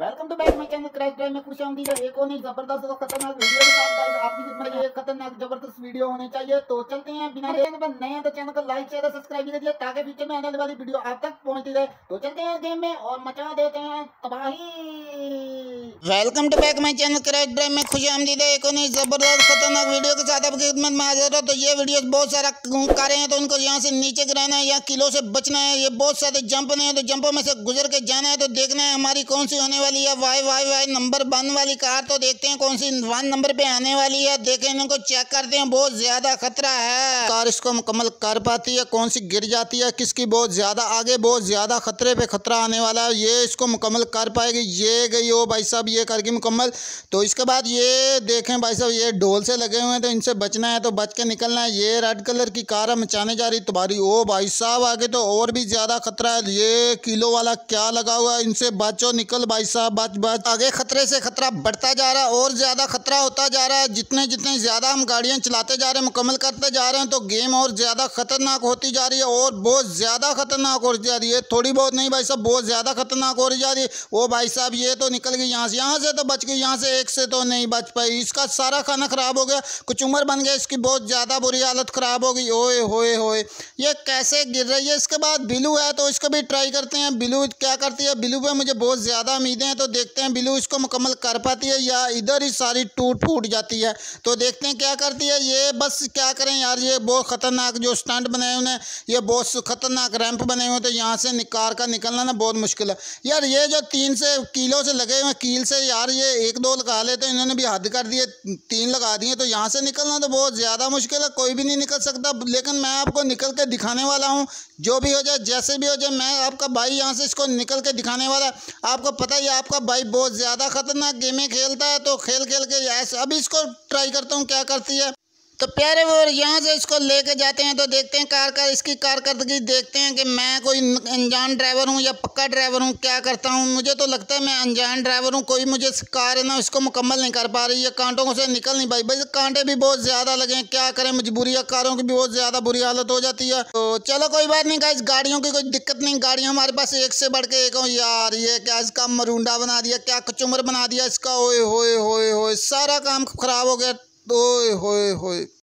Welcome to back my channel crash drive में खुश आमदी है। एक और नहीं जबरदस्त और खतरनाक वीडियो के साथ गाइस, आपकी खिदमत में एक खतरनाक जबरदस्त वीडियो होने चाहिए। तो चलते हैं, बिना देर पर नए हैं तो चैनल को लाइक शेयर और सब्सक्राइब कर दीजिए ताकि फ्यूचर में आने वाली वीडियो आप तक पहुंचती रहे। तो चलते हैं गेम में और मचा देते हैं तबाही। Welcome to back my channel crash drive में खुश आमदीद है। एक और नहीं जबरदस्त खतरनाक वीडियो के साथ आपकी खिदमत में हाजिर है। तो ये वीडियो बहुत सारा कारें हैं तो उनको यहाँ से नीचे गिराना है या किलो से बचना है। ये बहुत सारे जंप ने हैं तो जंपों में से गुजर के जाना है। तो देखना है हमारी कौन सी होने वाली है वाई नंबर 1 वाली कार। तो देखते हैं कौन सी 1 नंबर पे आने वाली है। देखें, इनको चेक करते हैं। बहुत ज्यादा खतरा है, कार इसको मुकम्मल कर पाती है, कौन सी गिर जाती है, किसकी बहुत ज्यादा आगे, बहुत ज्यादा खतरे पे खतरा आने वाला है। ये इसको मुकम्मल कर पाएगी? ये गई हो भाई साहब, ये करके मुकम्मल। तो इसके बाद ये देखें भाई साहब, ये ढोल से लगे हुए हैं तो इनसे बचना है, तो बच के निकलना है। ये रेड कलर की कार मचाने जा रही तुम्हारी। ओ भाई साहब, आगे तो और भी ज्यादा खतरा है। ये किलो वाला क्या लगा हुआ है, इनसे बचो, निकल भाई साहब, बच बच। आगे खतरे से खतरा बढ़ता जा रहा है और ज्यादा खतरा होता जा रहा है। जितने जितने ज्यादा हम गाड़ियां चलाते जा रहे हैं, मुकम्मल करते जा रहे हैं, तो गेम और ज्यादा खतरनाक होती जा रही है और बहुत ज्यादा खतरनाक होती जा रही है। थोड़ी बहुत नहीं भाई साहब, बहुत ज्यादा खतरनाक हो रही जा रही है। ओ भाई साहब, ये तो निकल गई यहाँ से तो बच गई, यहाँ से एक से तो नहीं बच पाई। इसका सारा खाना खराब हो गया, कुछ उम्र बन गया इसकी, बहुत ज्यादा बुरी हालत खराब हो गई। ओए होए होए, ये कैसे गिर रही है। इसके बाद बिलू है तो इसको भी ट्राई करते हैं, बिलू क्या करती है। बिलू पे मुझे बहुत ज्यादा उम्मीदें हैं, तो देखते हैं बिलू इसको मुकम्मल कर पाती है या इधर ही सारी टूट फूट जाती है। तो देखते हैं क्या करती है ये। बस क्या करें यार, ये बहुत खतरनाक जो स्टंट बनाए उन्हें, ये बहुत खतरनाक रैंप बनाए हुए, तो यहाँ से कार का निकलना ना बहुत मुश्किल है यार। ये जो 3 किलो से लगे हुए कील से यार, ये 1-2 लगा लेते हैं, इन्होंने भी हद कर दिए, 3 लगा दिए। तो यहाँ से निकलना तो बहुत ज़्यादा मुश्किल है, कोई भी नहीं निकल सकता। लेकिन मैं आपको निकल के दिखाने वाला हूँ, जो भी हो जाए, जैसे भी हो जाए, मैं आपका भाई यहाँ से इसको निकल के दिखाने वाला। आपको पता ही, आपका भाई बहुत ज़्यादा खतरनाक गेमें खेलता है, तो खेल के ऐसे। अभी इसको ट्राई करता हूँ क्या करती है। तो प्यारे वो यहाँ से इसको लेके जाते हैं, तो देखते हैं कार इसकी कारकर्दगी, देखते हैं कि मैं कोई अनजान ड्राइवर हूँ या पक्का ड्राइवर हूँ, क्या करता हूँ। मुझे तो लगता है मैं अनजान ड्राइवर हूँ, कोई मुझे कार है ना इसको मुकम्मल नहीं कर पा रही है, कांटों से निकल नहीं पाई। भाई कांटे भी बहुत ज़्यादा लगे हैं, क्या करें, मजबूरी है, कारों की भी बहुत ज़्यादा बुरी हालत हो जाती है। तो चलो कोई बात नहीं गाइस, गाड़ियों की कोई दिक्कत नहीं, गाड़ियाँ हमारे पास एक से बढ़ के एक हो यार। ये क्या इसका मरूंडा बना दिया, क्या कचुमर बना दिया इसका। ओए होए होए होए, सारा काम खराब हो गया। ओए होए होए।